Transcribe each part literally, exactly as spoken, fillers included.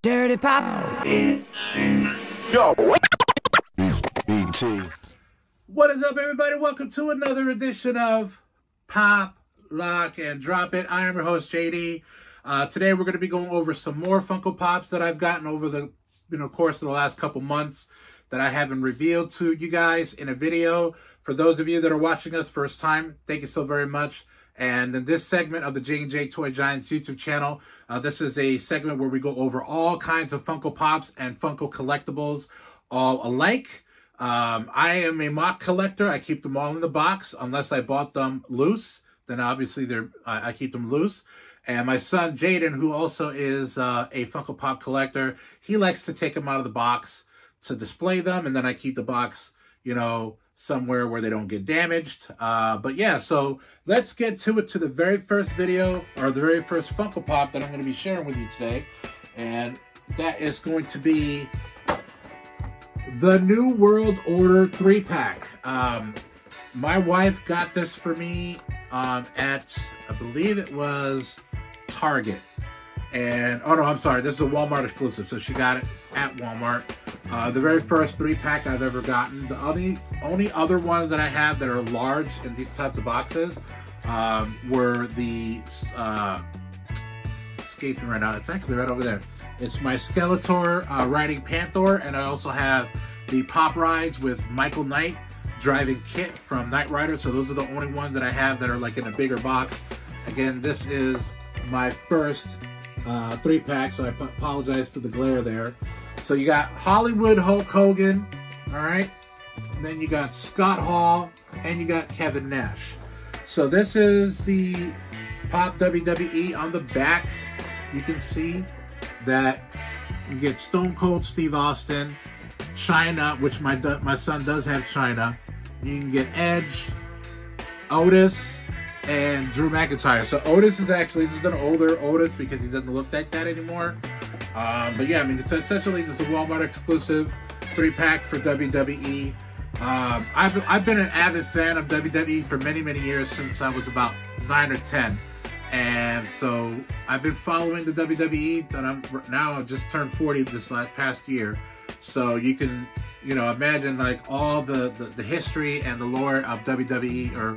Dirty Pop. Yo. What is up, everybody? Welcome to another edition of Pop, Lock, and Drop It. I am your host, J D. Uh, today, we're going to be going over some more Funko Pops that I've gotten over the you know course of the last couple months that I haven't revealed to you guys in a video. For those of you that are watching us first time, thank you so very much. And in this segment of the J and J Toy Giants YouTube channel, uh, this is a segment where we go over all kinds of Funko Pops and Funko Collectibles all alike. Um, I am a mock collector. I keep them all in the box unless I bought them loose. Then obviously they're, I, I keep them loose. And my son, Jaden, who also is uh, a Funko Pop collector, he likes to take them out of the box to display them. And then I keep the box, you know, somewhere where they don't get damaged. Uh, but yeah, so let's get to it, to the very first video, or the very first Funko Pop that I'm going to be sharing with you today. And that is going to be the New World Order three pack. Um, my wife got this for me um, at, I believe it was Target. And, oh no, I'm sorry, this is a Walmart exclusive, so she got it at Walmart. Uh, the very first three pack I've ever gotten. The only, only other ones that I have that are large in these types of boxes um, were the... Uh, escapes me right now. It's actually right over there. It's my Skeletor uh, riding Panther, and I also have the Pop Rides with Michael Knight driving Kit from Knight Rider. So those are the only ones that I have that are like in a bigger box. Again, this is my first uh, three pack, so I apologize for the glare there. So you got Hollywood Hulk Hogan, all right? And then you got Scott Hall, and you got Kevin Nash. So this is the Pop W W E. On the back, you can see that you get Stone Cold Steve Austin, Chyna, which my, my son does have Chyna. You can get Edge, Otis, and Drew McIntyre. So Otis is actually, this is an older Otis because he doesn't look like that anymore. Um, but yeah, I mean, it's essentially just a Walmart exclusive three pack for W W E. Um, I've, I've been an avid fan of W W E for many, many years, since I was about nine or ten. And so I've been following the W W E, and I'm, now I've just turned forty this last past year. So you can, you know, imagine like all the, the, the history and the lore of W W E, or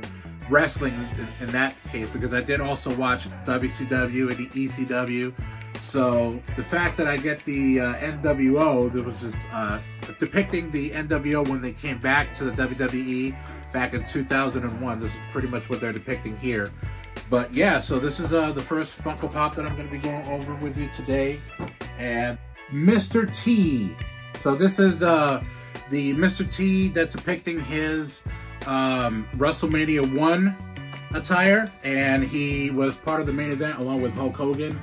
wrestling in, in that case, because I did also watch W C W and the E C W. So the fact that I get the uh, N W O, that was just uh, depicting the N W O when they came back to the W W E back in two thousand one. This is pretty much what they're depicting here. But yeah, so this is uh, the first Funko Pop that I'm going to be going over with you today. And Mister T. So this is uh, the Mister T that's depicting his um, WrestleMania one attire. And he was part of the main event along with Hulk Hogan.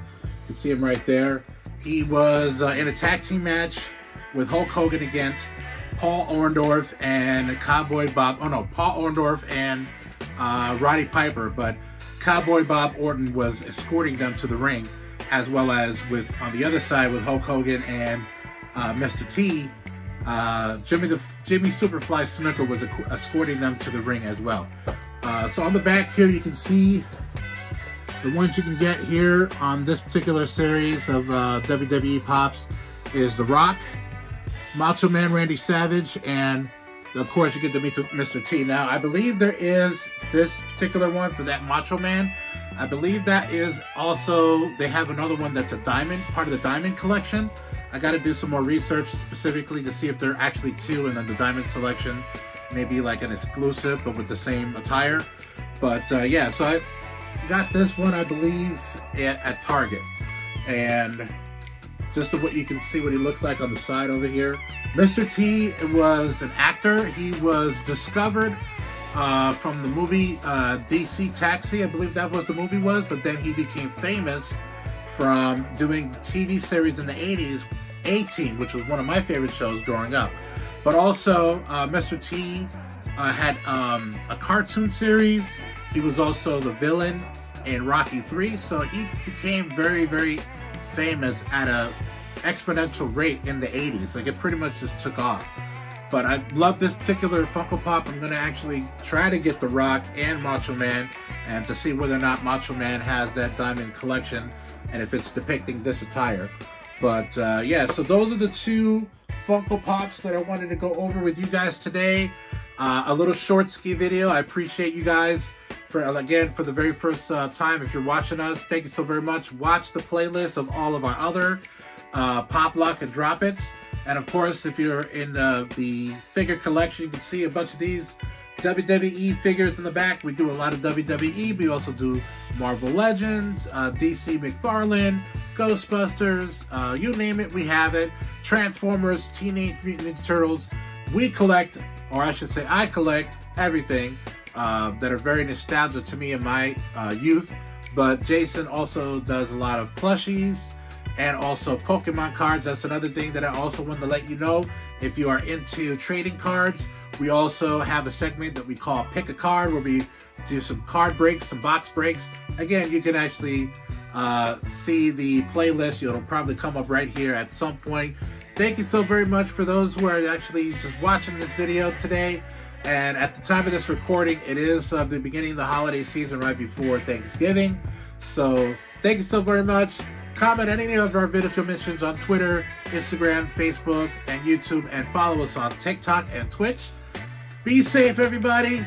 You can see him right there. He was uh, in a tag team match with Hulk Hogan against Paul Orndorff and Cowboy Bob. Oh no, Paul Orndorff and uh, Roddy Piper. But Cowboy Bob Orton was escorting them to the ring, as well as with on the other side with Hulk Hogan and uh, Mister T. Uh, Jimmy the Jimmy Superfly Snuka was escorting them to the ring as well. Uh, so on the back here, you can see the ones you can get here on this particular series of uh, W W E Pops is The Rock, Macho Man Randy Savage, and of course you get to meet Mister T. Now I believe there is this particular one for that Macho Man. I believe that is also, they have another one that's a diamond, part of the diamond collection. I got to do some more research specifically to see if there are actually two, and then the diamond selection maybe like an exclusive but with the same attire. But uh, yeah, so I got this one, I believe, at, at Target. And just what you can see what he looks like on the side over here. Mister T was an actor. He was discovered uh, from the movie uh, D C Taxi. I believe that was the movie was. But then he became famous from doing T V series in the eighties, A-Team, which was one of my favorite shows growing up. But also, uh, Mister T uh, had um, a cartoon series. He was also the villain in Rocky three, so he became very, very famous at a exponential rate in the eighties. Like, it pretty much just took off. But I love this particular Funko Pop. I'm going to actually try to get The Rock and Macho Man, and to see whether or not Macho Man has that diamond collection, and if it's depicting this attire. But uh, yeah, so those are the two Funko Pops that I wanted to go over with you guys today. Uh, a little short-ski video. I appreciate you guys for, again, for the very first uh, time. If you're watching us, thank you so very much. Watch the playlist of all of our other uh, Pop Lock and Drop It's. And of course, if you're in uh, the figure collection, you can see a bunch of these W W E figures in the back. We do a lot of W W E. We also do Marvel Legends, uh, D C McFarlane, Ghostbusters, uh, you name it, we have it. Transformers, Teenage Mutant Ninja Turtles. We collect, or I should say I collect, everything uh, that are very nostalgic to me in my uh, youth. But Jason also does a lot of plushies and also Pokemon cards. That's another thing that I also wanted to let you know. If you are into trading cards, we also have a segment that we call Pick a Card, where we do some card breaks, some box breaks. Again, you can actually uh, see the playlist. It'll probably come up right here at some point. Thank you so very much for those who are actually just watching this video today. And at the time of this recording, it is uh, the beginning of the holiday season right before Thanksgiving. So thank you so very much. Comment any of our video mentions on Twitter, Instagram, Facebook, and YouTube, and follow us on TikTok and Twitch. Be safe, everybody.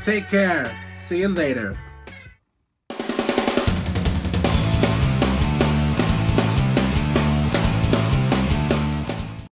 Take care. See you later.